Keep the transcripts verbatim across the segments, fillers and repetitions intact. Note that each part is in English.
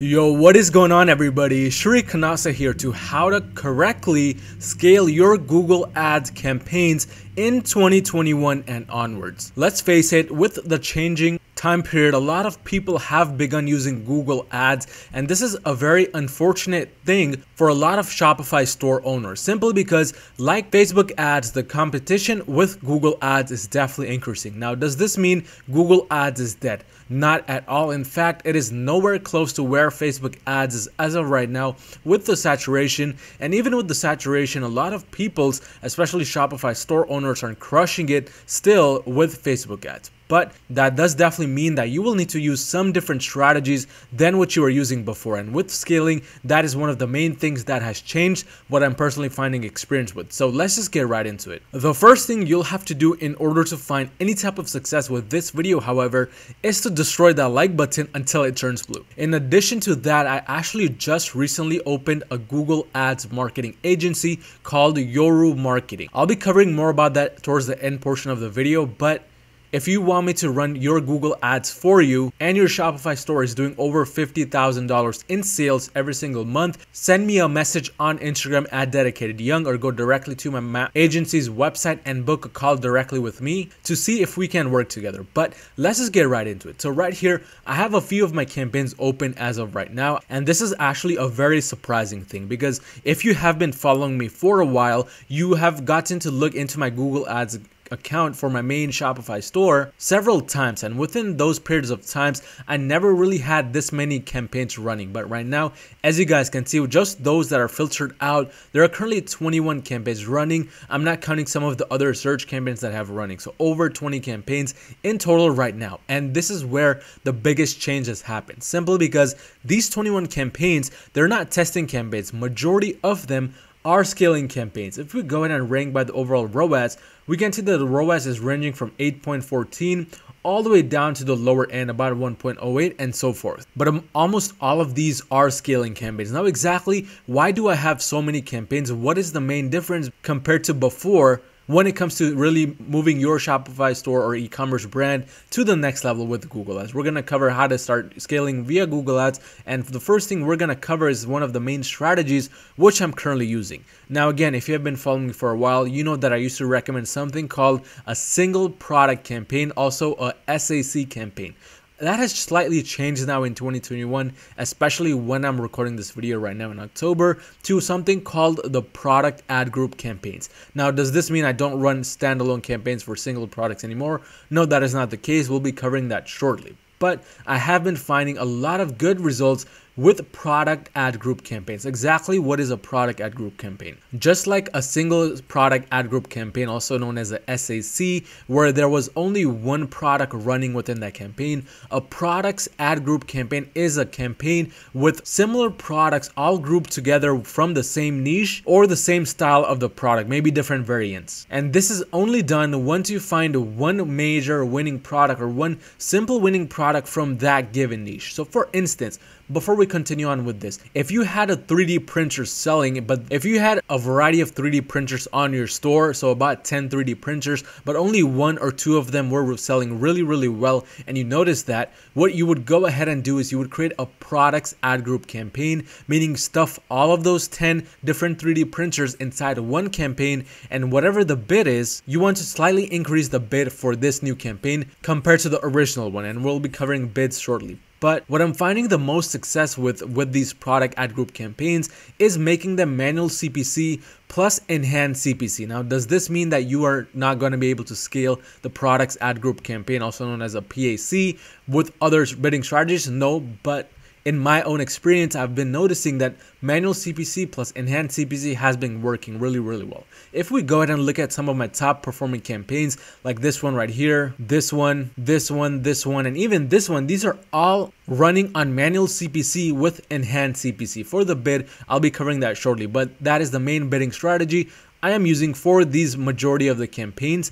Yo, what is going on everybody? Shri Kanase here to how to correctly scale your Google Ads campaigns in twenty twenty-one and onwards. Let's face it, with the changing time period, a lot of people have begun using Google Ads, and this is a very unfortunate thing for a lot of Shopify store owners, simply because like Facebook ads, the competition with Google Ads is definitely increasing. Now, does this mean Google Ads is dead? Not at all. In fact, it is nowhere close to where Facebook ads is as of right now with the saturation. And even with the saturation, a lot of people's, especially Shopify store owners, are crushing it still with Facebook ads. But that does definitely mean that you will need to use some different strategies than what you were using before. And with scaling, that is one of the main things that has changed, what I'm personally finding experience with. So let's just get right into it. The first thing you'll have to do in order to find any type of success with this video, however, is to destroy that like button until it turns blue. In addition to that, I actually just recently opened a Google Ads marketing agency called Yoru Marketing. I'll be covering more about that towards the end portion of the video, but if you want me to run your Google ads for you and your Shopify store is doing over fifty thousand dollars in sales every single month, send me a message on Instagram at dedicatedyoung or go directly to my agency's website and book a call directly with me to see if we can work together. But let's just get right into it. So right here, I have a few of my campaigns open as of right now. And this is actually a very surprising thing, because if you have been following me for a while, you have gotten to look into my Google ads account for my main Shopify store several times, and within those periods of times I never really had this many campaigns running. But right now, as you guys can see, just those that are filtered out, there are currently twenty-one campaigns running. I'm not counting some of the other search campaigns that I have running, so over twenty campaigns in total right now. And this is where the biggest change has happened, simply because these twenty-one campaigns, they're not testing campaigns. Majority of them are scaling campaigns. If we go in and rank by the overall ROAS, we can see that the ROAS is ranging from eight point one four all the way down to the lower end, about one point zero eight and so forth. But um, almost all of these are scaling campaigns. Now, exactly why do I have so many campaigns? What is the main difference compared to before when it comes to really moving your Shopify store or e-commerce brand to the next level with Google Ads? We're gonna cover how to start scaling via Google Ads. And the first thing we're gonna cover is one of the main strategies, which I'm currently using. Now, again, if you have been following me for a while, you know that I used to recommend something called a single product campaign, also a S A C campaign. That has slightly changed now in twenty twenty-one, especially when I'm recording this video right now in October, to something called the product ad group campaigns. Now, does this mean I don't run standalone campaigns for single products anymore? No, that is not the case. We'll be covering that shortly. But I have been finding a lot of good results with product ad group campaigns. Exactly what is a product ad group campaign? Just like a single product ad group campaign, also known as a S A C, where there was only one product running within that campaign, a products ad group campaign is a campaign with similar products all grouped together from the same niche or the same style of the product, maybe different variants. And this is only done once you find one major winning product or one simple winning product from that given niche. So for instance, before we continue on with this, if you had a three D printer selling, but if you had a variety of three D printers on your store, so about ten three D printers, but only one or two of them were selling really, really well, and you noticed that, what you would go ahead and do is you would create a products ad group campaign, meaning stuff all of those ten different three D printers inside one campaign, and whatever the bid is, you want to slightly increase the bid for this new campaign compared to the original one, and we'll be covering bids shortly. But what I'm finding the most success with with these product ad group campaigns is making them manual C P C plus enhanced C P C. Now, does this mean that you are not going to be able to scale the products ad group campaign, also known as a P A C, with other bidding strategies? No, but in my own experience, I've been noticing that manual C P C plus enhanced C P C has been working really, really well. If we go ahead and look at some of my top performing campaigns, like this one right here, this one, this one, this one, and even this one, these are all running on manual C P C with enhanced C P C. For the bid, I'll be covering that shortly, but that is the main bidding strategy I am using for these majority of the campaigns.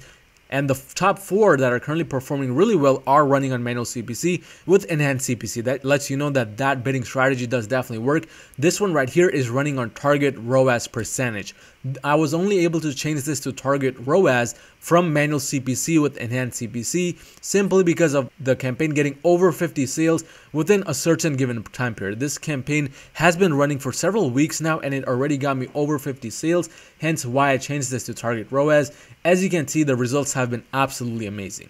And the top four that are currently performing really well are running on manual C P C with enhanced C P C. That lets you know that that bidding strategy does definitely work. This one right here is running on target ROAS percentage. I was only able to change this to target R O A S from manual C P C with enhanced C P C simply because of the campaign getting over fifty sales within a certain given time period. This campaign has been running for several weeks now and it already got me over fifty sales, hence why I changed this to target R O A S. As you can see, the results have been absolutely amazing.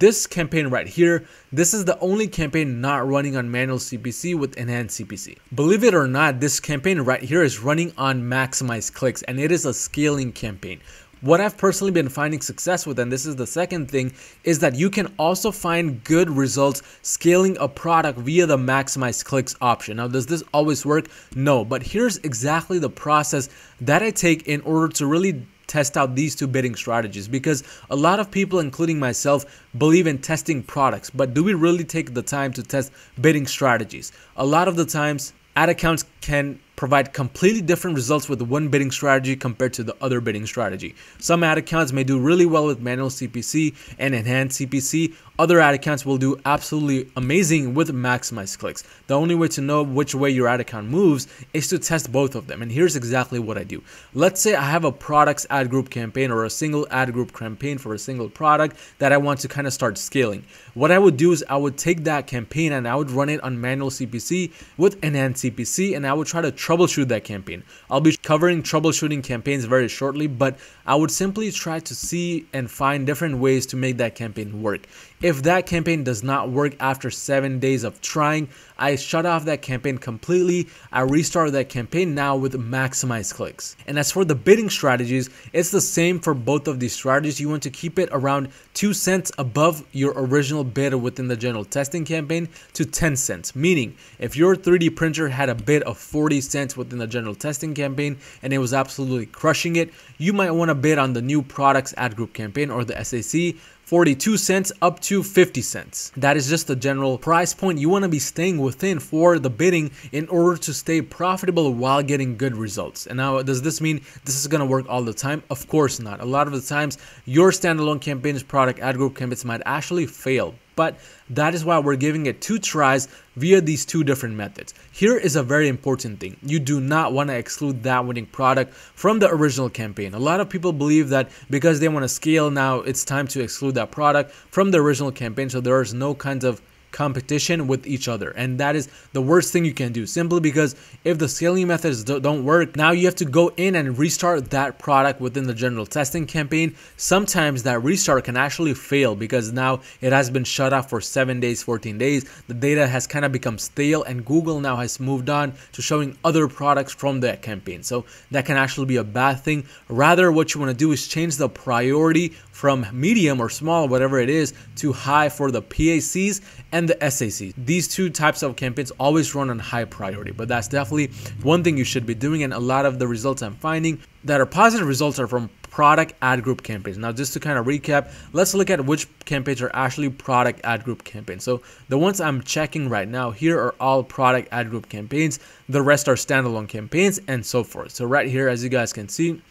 This campaign right here, this is the only campaign not running on manual C P C with enhanced C P C. Believe it or not, this campaign right here is running on maximized clicks and it is a scaling campaign. What I've personally been finding success with, and this is the second thing, is that you can also find good results scaling a product via the maximize clicks option. Now, does this always work? No, but here's exactly the process that I take in order to really test out these two bidding strategies, because a lot of people, including myself, believe in testing products, but do we really take the time to test bidding strategies? A lot of the times, ad accounts can provide completely different results with one bidding strategy compared to the other bidding strategy. Some ad accounts may do really well with manual C P C and enhanced C P C. Other ad accounts will do absolutely amazing with maximized clicks. The only way to know which way your ad account moves is to test both of them. And here's exactly what I do. Let's say I have a products ad group campaign or a single ad group campaign for a single product that I want to kind of start scaling. What I would do is I would take that campaign and I would run it on manual C P C with enhanced C P C, and I would try to troubleshoot that campaign. I'll be covering troubleshooting campaigns very shortly, but I would simply try to see and find different ways to make that campaign work. If that campaign does not work after seven days of trying, I shut off that campaign completely. I restart that campaign now with maximized clicks. And as for the bidding strategies, it's the same for both of these strategies. You want to keep it around two cents above your original bid within the general testing campaign to ten cents, meaning if your three D printer had a bid of forty cents within the general testing campaign and it was absolutely crushing it, you might want to bid on the new products ad group campaign or the S A C forty-two cents up to fifty cents. That is just the general price point you want to be staying within for the bidding in order to stay profitable while getting good results. And now, does this mean this is going to work all the time? Of course not. A lot of the times your standalone campaigns, product ad group campaigns might actually fail. But that is why we're giving it two tries via these two different methods. Here is a very important thing. You do not want to exclude that winning product from the original campaign. A lot of people believe that because they want to scale now, it's time to exclude that product from the original campaign, so there is no kind of competition with each other, and that is the worst thing you can do, simply because if the scaling methods don't work, now you have to go in and restart that product within the general testing campaign. Sometimes that restart can actually fail because now it has been shut off for seven days, fourteen days, the data has kind of become stale, and Google now has moved on to showing other products from that campaign, so that can actually be a bad thing. Rather, what you want to do is change the priority from medium or small, whatever it is, to high for the P A Cs and the S A Cs. These two types of campaigns always run on high priority, but that's definitely one thing you should be doing. And a lot of the results I'm finding that are positive results are from product ad group campaigns. Now, just to kind of recap, let's look at which campaigns are actually product ad group campaigns. So the ones I'm checking right now here are all product ad group campaigns. The rest are standalone campaigns and so forth. So right here, as you guys can see,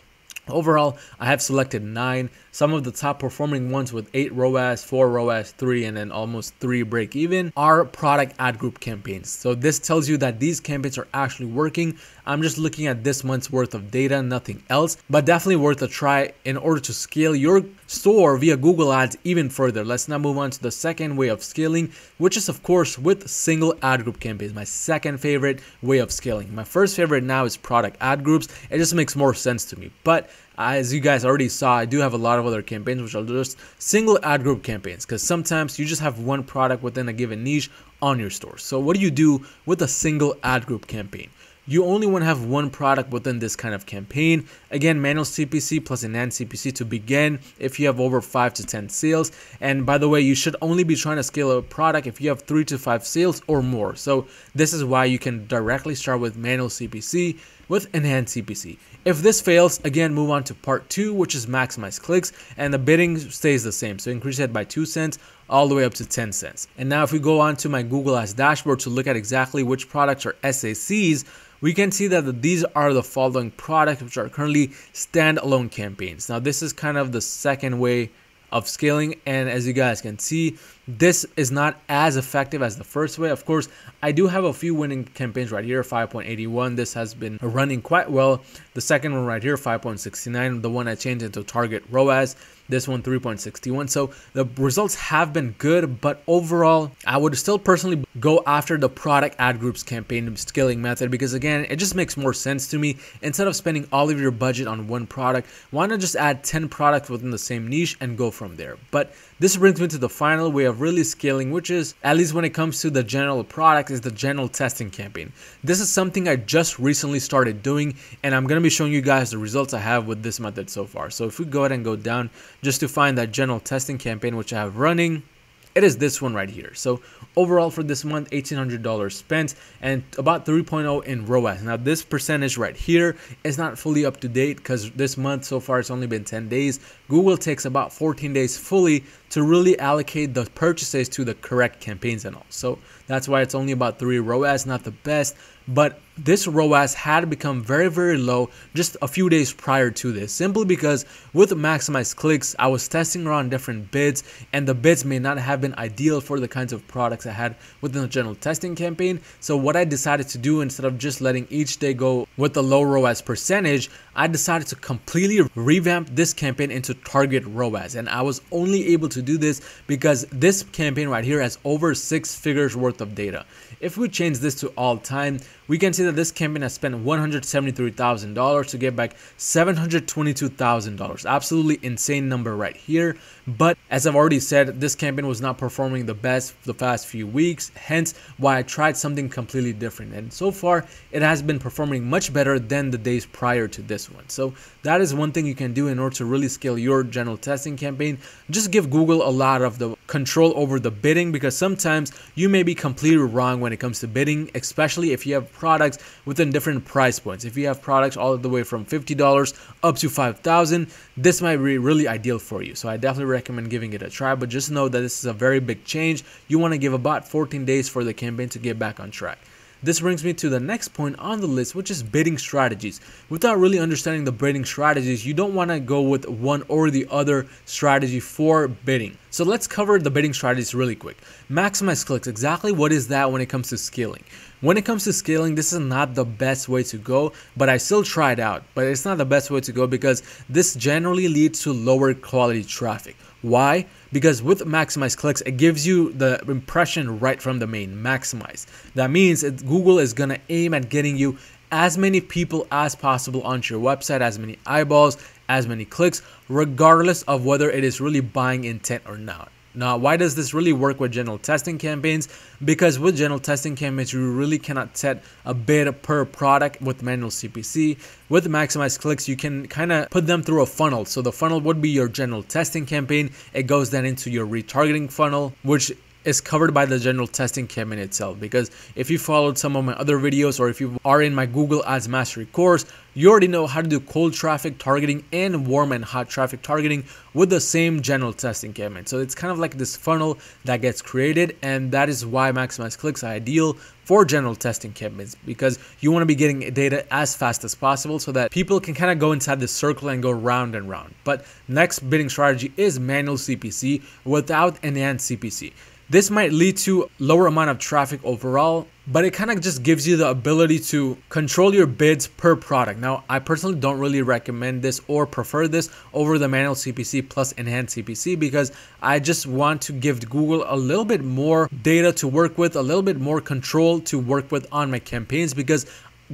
overall, I have selected nine, some of the top performing ones with eight R O A S, four R O A S, three, and then almost three break even are product ad group campaigns. So this tells you that these campaigns are actually working. I'm just looking at this month's worth of data, nothing else, but definitely worth a try in order to scale your store via Google Ads even further. Let's now move on to the second way of scaling, which is of course with single ad group campaigns, my second favorite way of scaling. My first favorite now is product ad groups. It just makes more sense to me, but as you guys already saw, I do have a lot of other campaigns which are just single ad group campaigns, because sometimes you just have one product within a given niche on your store. So what do you do with a single ad group campaign? You only want to have one product within this kind of campaign. Again, manual C P C plus enhanced C P C to begin if you have over five to ten sales. And by the way, you should only be trying to scale a product if you have three to five sales or more. So this is why you can directly start with manual C P C with enhanced C P C. If this fails, again, move on to part two, which is maximize clicks, and the bidding stays the same. So increase it by two cents all the way up to ten cents. And now if we go on to my Google Ads dashboard to look at exactly which products are S A Cs, we can see that these are the following products, which are currently standalone campaigns. Now, this is kind of the second way of scaling. And as you guys can see, this is not as effective as the first way. Of course, I do have a few winning campaigns right here, five point eight one. This has been running quite well. The second one right here, five point six nine, the one I changed into target R O A S, this one three point six one. So the results have been good, but overall, I would still personally go after the product ad groups campaign scaling method, because again, it just makes more sense to me. Instead of spending all of your budget on one product, why not just add ten products within the same niche and go from there? But this brings me to the final way of really scaling, which is, at least when it comes to the general product, is the general testing campaign. This is something I just recently started doing, and I'm going to be showing you guys the results I have with this method so far. So if we go ahead and go down just to find that general testing campaign, which I have running, it is this one right here. So overall for this month, eighteen hundred dollars spent and about three point oh in R O A S. Now this percentage right here is not fully up to date because this month so far it's only been ten days. Google takes about fourteen days fully to really allocate the purchases to the correct campaigns and all. So that's why it's only about three R O A S, not the best. But this R O A S had become very, very low just a few days prior to this, simply because with maximized clicks, I was testing around different bids, and the bids may not have been ideal for the kinds of products I had within the general testing campaign. So what I decided to do, instead of just letting each day go with a low R O A S percentage, I decided to completely revamp this campaign into target R O A S. And I was only able to do this because this campaign right here has over six figures worth of data. If we change this to all time, we can see that this campaign has spent one hundred seventy-three thousand dollars to get back seven hundred twenty-two thousand dollars. Absolutely insane number right here. But as I've already said, this campaign was not performing the best the past few weeks, hence why I tried something completely different. And so far, it has been performing much better than the days prior to this one. So that is one thing you can do in order to really scale your general testing campaign. Just give Google a lot of the control over the bidding, because sometimes you may be completely wrong when it comes to bidding, especially if you have products within different price points. If you have products all the way from fifty dollars up to five thousand dollars, this might be really ideal for you. So I definitely recommend giving it a try, but just know that this is a very big change. You want to give about fourteen days for the campaign to get back on track. This brings me to the next point on the list, which is bidding strategies. Without really understanding the bidding strategies, you don't want to go with one or the other strategy for bidding. So let's cover the bidding strategies really quick. Maximize clicks, exactly what is that when it comes to scaling? When it comes to scaling, this is not the best way to go, but I still tried out, but it's not the best way to go because this generally leads to lower quality traffic. Why? Because with maximize clicks, it gives you the impression right from the main, maximize. That means it, Google is gonna aim at getting you as many people as possible onto your website, as many eyeballs, as many clicks, regardless of whether it is really buying intent or not. Now, why does this really work with general testing campaigns? Because with general testing campaigns, you really cannot set a bid per product with manual C P C. With maximized clicks, you can kind of put them through a funnel. So the funnel would be your general testing campaign. It goes then into your retargeting funnel, which is covered by the general testing campaign itself. Because if you followed some of my other videos, or if you are in my Google Ads Mastery course, you already know how to do cold traffic targeting and warm and hot traffic targeting with the same general testing campaign. So it's kind of like this funnel that gets created, and that is why maximize clicks are ideal for general testing campaigns, because you want to be getting data as fast as possible so that people can kind of go inside this circle and go round and round. But next bidding strategy is manual C P C without enhanced C P C. This might lead to lower amount of traffic overall, but it kind of just gives you the ability to control your bids per product. Now, I personally don't really recommend this or prefer this over the manual C P C plus enhanced C P C, because I just want to give Google a little bit more data to work with, a little bit more control to work with on my campaigns, because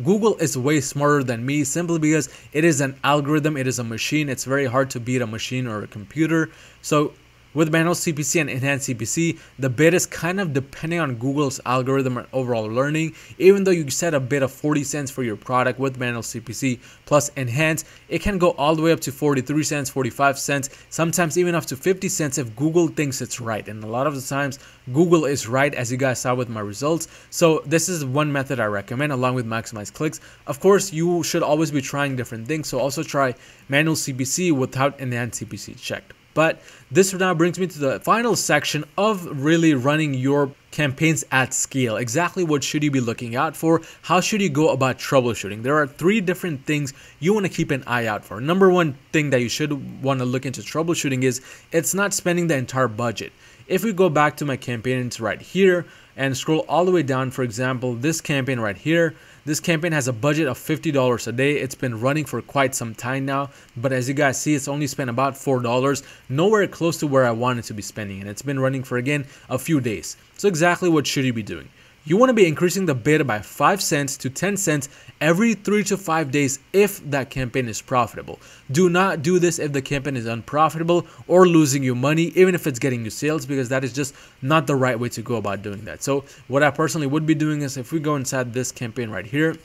Google is way smarter than me, simply because it is an algorithm, it is a machine. It's very hard to beat a machine or a computer. So with manual C P C and enhanced C P C, the bid is kind of depending on Google's algorithm and overall learning. Even though you set a bid of forty cents for your product with manual C P C plus enhanced, it can go all the way up to forty-three cents, forty-five cents, sometimes even up to fifty cents if Google thinks it's right. And a lot of the times, Google is right, as you guys saw with my results. So this is one method I recommend, along with maximize clicks. Of course, you should always be trying different things. So also try manual C P C without enhanced C P C checked. But this now brings me to the final section of really running your campaigns at scale. Exactly what should you be looking out for? How should you go about troubleshooting? There are three different things you want to keep an eye out for. Number one thing that you should want to look into troubleshooting is it's not spending the entire budget. If we go back to my campaign, it's right here, and scroll all the way down, for example, this campaign right here. This campaign has a budget of fifty dollars a day. It's been running for quite some time now, but as you guys see, it's only spent about four dollars, nowhere close to where I wanted to be spending, and it's been running for, again, a few days. So exactly what should you be doing? You want to be increasing the bid by five cents to ten cents every three to five days if that campaign is profitable. Do not do this if the campaign is unprofitable or losing you money, even if it's getting you sales, because that is just not the right way to go about doing that. So what I personally would be doing is, if we go inside this campaign right here,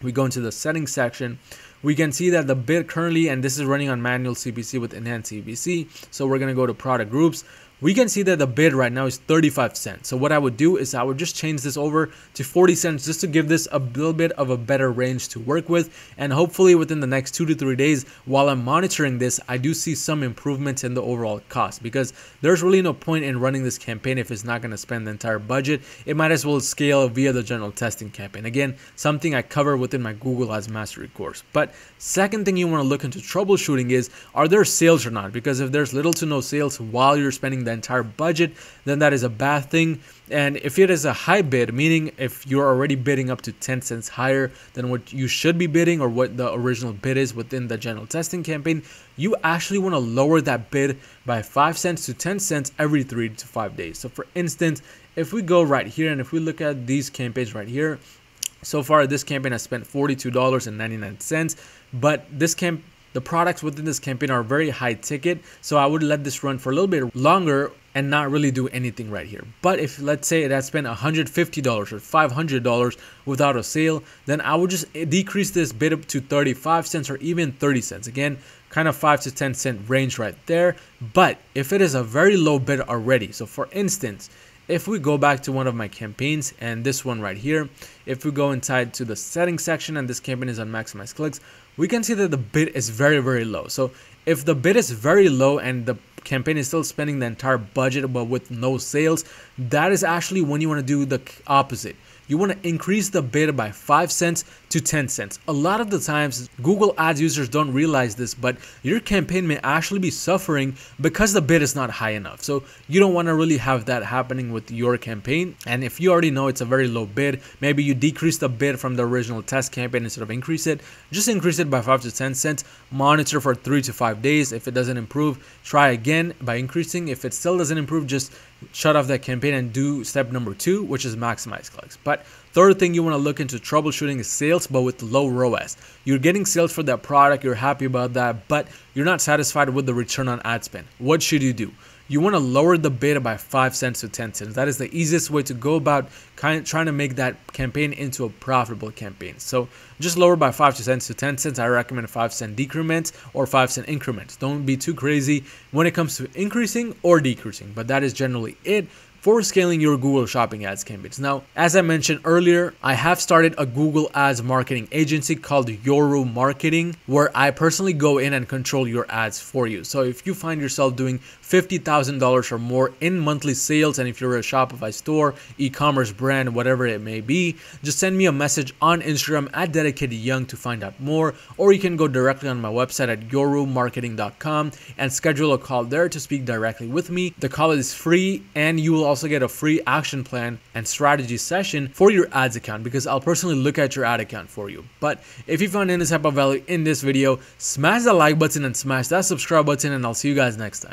we go into the settings section, we can see that the bid currently, and this is running on manual C P C with enhanced C P C. So we're going to go to product groups. We can see that the bid right now is thirty-five cents. So what I would do is I would just change this over to forty cents just to give this a little bit of a better range to work with. And hopefully within the next two to three days, while I'm monitoring this, I do see some improvements in the overall cost, because there's really no point in running this campaign if it's not going to spend the entire budget. It might as well scale via the general testing campaign. Again, something I cover within my Google Ads Mastery course. But second thing you want to look into troubleshooting is, are there sales or not? Because if there's little to no sales while you're spending the entire budget, then that is a bad thing. And if it is a high bid, meaning if you're already bidding up to ten cents higher than what you should be bidding or what the original bid is within the general testing campaign, you actually want to lower that bid by five cents to ten cents every three to five days. So for instance, if we go right here and if we look at these campaigns right here, so far this campaign has spent forty-two dollars and ninety-nine cents, but this campaign, the products within this campaign are very high ticket, so I would let this run for a little bit longer and not really do anything right here. But if, let's say, it has spent one hundred fifty dollars or five hundred dollars without a sale, then I would just decrease this bid up to thirty-five cents or even thirty cents. Again, kind of five to ten cent range right there. But if it is a very low bid already, so for instance, if we go back to one of my campaigns and this one right here, if we go inside to the settings section and this campaign is on maximize clicks, we can see that the bid is very, very low. So if the bid is very low and the campaign is still spending the entire budget but with no sales, that is actually when you want to do the opposite. You want to increase the bid by five cents to ten cents. A lot of the times, Google Ads users don't realize this, but your campaign may actually be suffering because the bid is not high enough. So you don't want to really have that happening with your campaign. And if you already know it's a very low bid, maybe you decrease the bid from the original test campaign instead of increase it. Just increase it by five to ten cents. Monitor for three to five days. If it doesn't improve, try again by increasing. If it still doesn't improve, just shut off that campaign and do step number two, which is maximize clicks. But third thing you want to look into troubleshooting is sales, but with low R O A S. You're getting sales for that product, you're happy about that, but you're not satisfied with the return on ad spend. What should you do? You want to lower the bid by five cents to ten cents. That is the easiest way to go about kind of trying to make that campaign into a profitable campaign. So just lower by five cents to ten cents. I recommend five cent decrement or five cent increments. Don't be too crazy when it comes to increasing or decreasing, but that is generally it for scaling your Google Shopping Ads campaigns. Now, as I mentioned earlier, I have started a Google Ads marketing agency called Yoru Marketing, where I personally go in and control your ads for you. So if you find yourself doing fifty thousand dollars or more in monthly sales, and if you're a Shopify store, e-commerce brand, whatever it may be, just send me a message on Instagram at dedicatedyoung to find out more, or you can go directly on my website at yoru marketing dot com and schedule a call there to speak directly with me. The call is free, and you will also Also get a free action plan and strategy session for your ads account, because I'll personally look at your ad account for you. But if you found any type of value in this video, smash the like button and smash that subscribe button, and I'll see you guys next time.